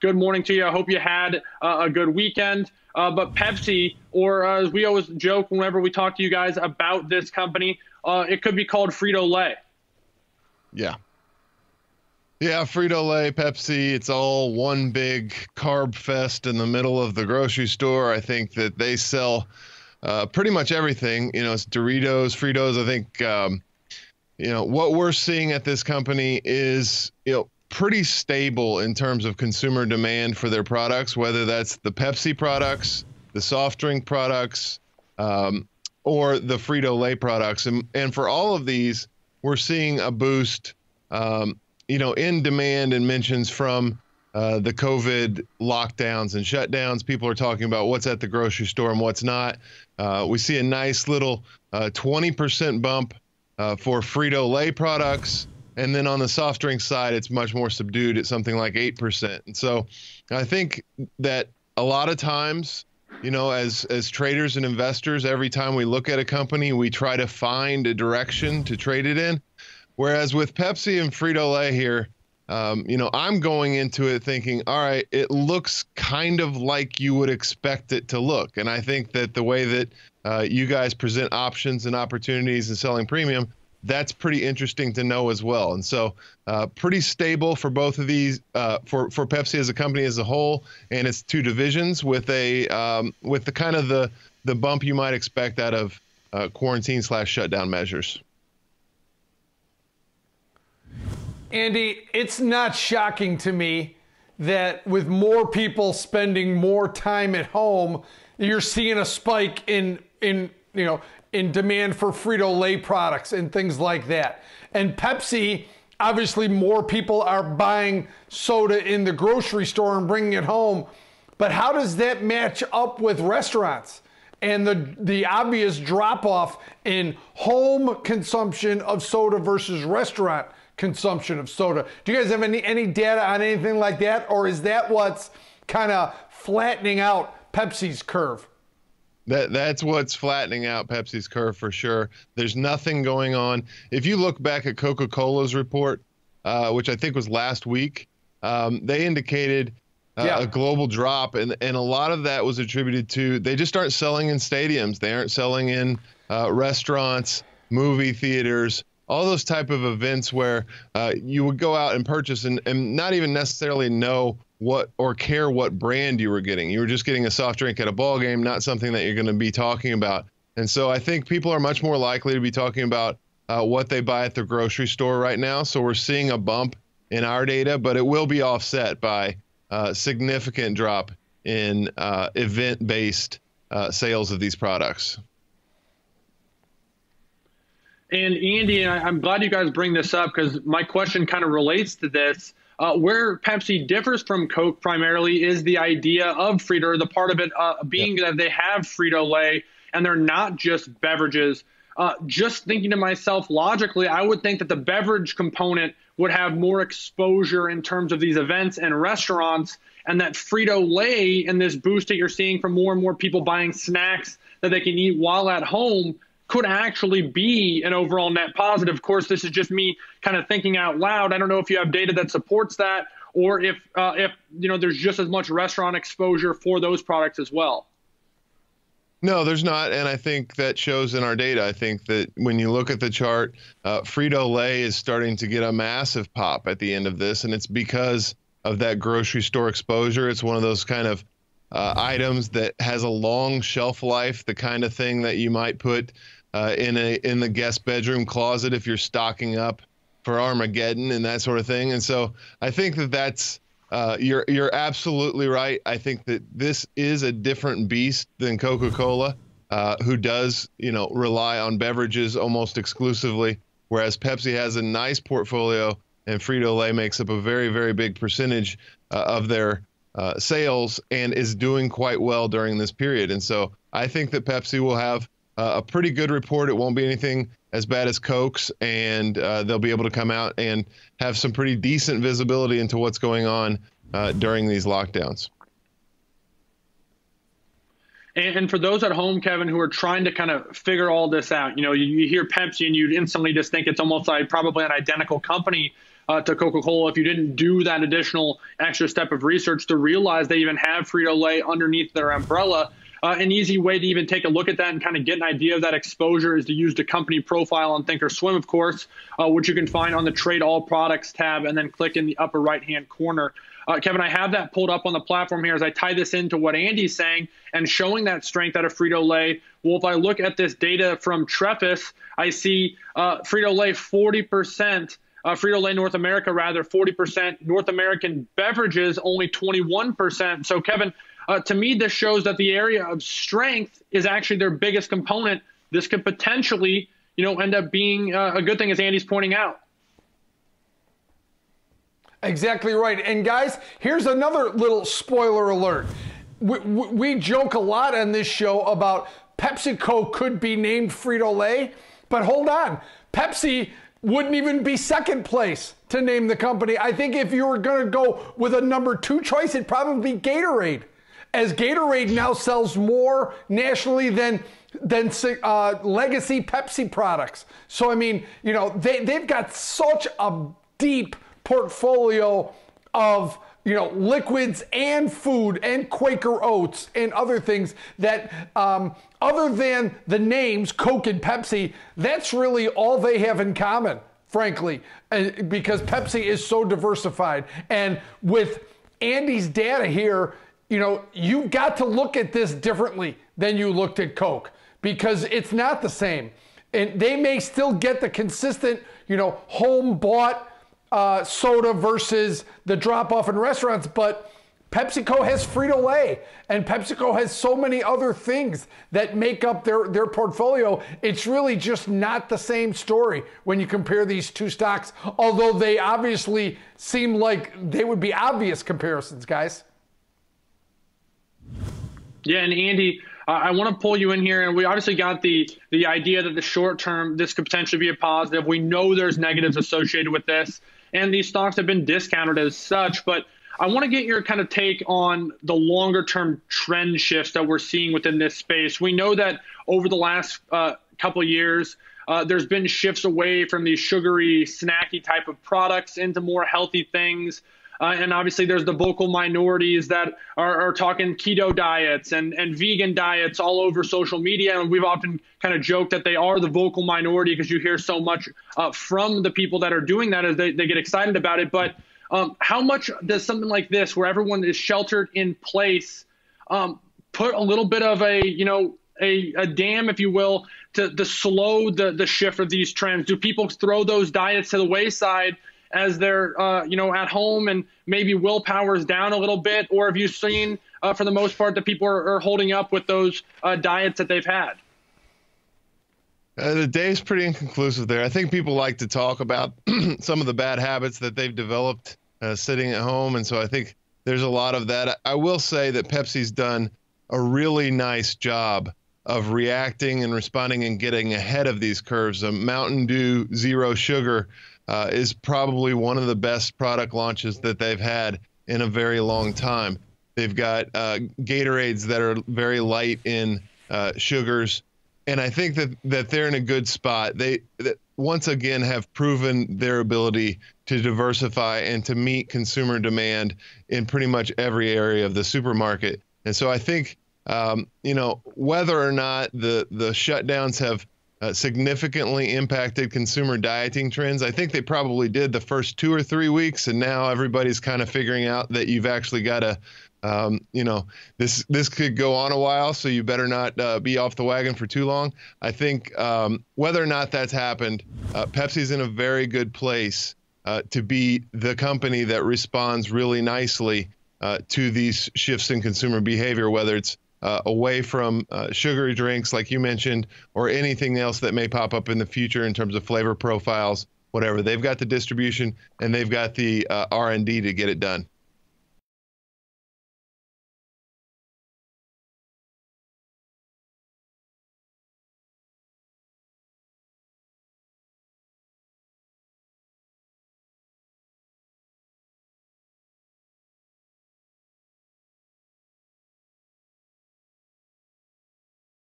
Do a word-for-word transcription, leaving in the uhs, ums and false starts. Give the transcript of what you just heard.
Good morning to you. I hope you had uh, a good weekend. Uh, but Pepsi, or uh, as we always joke whenever we talk to you guys about this company, uh, it could be called Frito-Lay. Yeah. Yeah, Frito-Lay, Pepsi, it's all one big carb fest in the middle of the grocery store. I think that they sell uh, pretty much everything. You know, it's Doritos, Fritos. I think, um, you know, what we're seeing at this company is, you know, pretty stable in terms of consumer demand for their products, whether that's the Pepsi products, the soft drink products, um, or the Frito-Lay products. And, and for all of these, we're seeing a boost, um, you know, in demand and mentions from uh, the COVID lockdowns and shutdowns. People are talking about what's at the grocery store and what's not. Uh, we see a nice little uh, twenty percent bump uh, for Frito-Lay products. And then on the soft drink side, it's much more subdued at something like eight percent. And so I think that a lot of times, you know, as as traders and investors, every time we look at a company, we try to find a direction to trade it in. Whereas with Pepsi and Frito-Lay here, um, you know, I'm going into it thinking, all right, it looks kind of like you would expect it to look. And I think that the way that uh, you guys present options and opportunities and selling premium, that's pretty interesting to know as well. And so uh, pretty stable for both of these, uh, for, for Pepsi as a company as a whole and its two divisions, with a um, with the kind of the, the bump you might expect out of uh, quarantine slash shutdown measures. Andy, it's not shocking to me that with more people spending more time at home, you're seeing a spike in, in you know, in demand for Frito-Lay products and things like that. And Pepsi, obviously more people are buying soda in the grocery store and bringing it home. But how does that match up with restaurants and the, the obvious drop-off in home consumption of soda versus restaurant consumption of soda? Do you guys have any, any data on anything like that? Or is that what's kind of flattening out Pepsi's curve? That, that's what's flattening out Pepsi's curve for sure. There's nothing going on. If you look back at Coca-Cola's report, uh, which I think was last week, um, they indicated uh, yeah. a global drop, and, and a lot of that was attributed to they just aren't selling in stadiums. They aren't selling in uh, restaurants, movie theaters, all those type of events where uh, you would go out and purchase and, and not even necessarily know what or care what brand you were getting. You were just getting a soft drink at a ball game, not something that you're going to be talking about. And so I think people are much more likely to be talking about uh, what they buy at the grocery store right now. So we're seeing a bump in our data, but it will be offset by a uh, significant drop in uh, event-based uh, sales of these products. And Andy, I'm glad you guys bring this up because my question kind of relates to this. Uh, where Pepsi differs from Coke primarily is the idea of Frito, or the part of it uh, being yep. that they have Frito-Lay and they're not just beverages. Uh, just thinking to myself logically, I would think that the beverage component would have more exposure in terms of these events and restaurants, and that Frito-Lay and this boost that you're seeing from more and more people buying snacks that they can eat while at home could actually be an overall net positive. Of course, this is just me kind of thinking out loud. I don't know if you have data that supports that, or if, uh, if you know, there's just as much restaurant exposure for those products as well. No, there's not, and I think that shows in our data. I think that when you look at the chart, uh, Frito-Lay is starting to get a massive pop at the end of this, and it's because of that grocery store exposure. It's one of those kind of uh, items that has a long shelf life, the kind of thing that you might put Uh, in a in the guest bedroom closet if you're stocking up for Armageddon and that sort of thing. And so I think that that's uh, you're you're absolutely right. I think that this is a different beast than Coca-Cola, uh, who does you know rely on beverages almost exclusively, whereas Pepsi has a nice portfolio and Frito-Lay makes up a very very big percentage uh, of their uh, sales and is doing quite well during this period. And so I think that Pepsi will have Uh, a pretty good report. It won't be anything as bad as Coke's, and uh, they'll be able to come out and have some pretty decent visibility into what's going on uh, during these lockdowns. And, and for those at home, Kevin, who are trying to kind of figure all this out, you know, you, you hear Pepsi and you instantly just think it's almost like probably an identical company. uh, to Coca-Cola if you didn't do that additional extra step of research to realize they even have Frito-Lay underneath their umbrella. Uh, an easy way to even take a look at that and kind of get an idea of that exposure is to use the company profile on Thinkorswim, of course, uh, which you can find on the Trade All Products tab and then click in the upper right-hand corner. Uh, Kevin, I have that pulled up on the platform here as I tie this into what Andy's saying and showing that strength out of Frito-Lay. Well, if I look at this data from Trefis, I see uh, Frito-Lay forty percent, uh, Frito-Lay North America rather, forty percent, North American beverages only twenty-one percent. So, Kevin, Uh, to me, this shows that the area of strength is actually their biggest component. This could potentially, you know, end up being uh, a good thing, as Andy's pointing out. Exactly right. And guys, here's another little spoiler alert. We, we, we joke a lot on this show about PepsiCo could be named Frito-Lay, but hold on. Pepsi wouldn't even be second place to name the company. I think if you were going to go with a number two choice, it'd probably be Gatorade, as Gatorade now sells more nationally than than uh, legacy Pepsi products. So, I mean, you know, they, they've got such a deep portfolio of, you know, liquids and food and Quaker Oats and other things that um, other than the names Coke and Pepsi, that's really all they have in common, frankly, because Pepsi is so diversified. And with Andy's data here, you know, you've got to look at this differently than you looked at Coke, because it's not the same. And they may still get the consistent, you know, home-bought uh, soda versus the drop-off in restaurants, but PepsiCo has Frito-Lay, and PepsiCo has so many other things that make up their, their portfolio. It's really just not the same story when you compare these two stocks, although they obviously seem like they would be obvious comparisons, guys. Yeah, and Andy, uh, I want to pull you in here, and we obviously got the the idea that the short term, this could potentially be a positive. We know there's negatives associated with this, and these stocks have been discounted as such, but I want to get your kind of take on the longer term trend shifts that we're seeing within this space. We know that over the last uh, couple of years, uh, there's been shifts away from these sugary, snacky type of products into more healthy things. Uh, and obviously, there's the vocal minorities that are, are talking keto diets and, and vegan diets all over social media. And we've often kind of joked that they are the vocal minority because you hear so much uh, from the people that are doing that as they, they get excited about it. But um, how much does something like this, where everyone is sheltered in place, um, put a little bit of a, you know, a, a dam, if you will, to, to slow the, the shift of these trends? Do people throw those diets to the wayside as they're, uh, you know, at home and maybe willpower is down a little bit? Or have you seen, uh, for the most part, that people are, are holding up with those uh, diets that they've had? Uh, the day's pretty inconclusive there. I think people like to talk about some of the bad habits that they've developed uh, sitting at home. And so I think there's a lot of that. I will say that Pepsi's done a really nice job of reacting and responding and getting ahead of these curves. Um, Mountain Dew Zero Sugar Uh, is probably one of the best product launches that they've had in a very long time. They've got uh, Gatorades that are very light in uh, sugars, and I think that that they're in a good spot. They that once again have proven their ability to diversify and to meet consumer demand in pretty much every area of the supermarket. And so I think um, you know, whether or not the the shutdowns have Uh, significantly impacted consumer dieting trends, I think they probably did the first two or three weeks, and now everybody's kind of figuring out that you've actually got to, um, you know, this this could go on a while, so you better not uh, be off the wagon for too long. I think um, whether or not that's happened, uh, Pepsi's in a very good place uh, to be the company that responds really nicely uh, to these shifts in consumer behavior, whether it's Uh, away from uh, sugary drinks, like you mentioned, or anything else that may pop up in the future in terms of flavor profiles, whatever. They've got the distribution, and they've got the uh, R and D to get it done.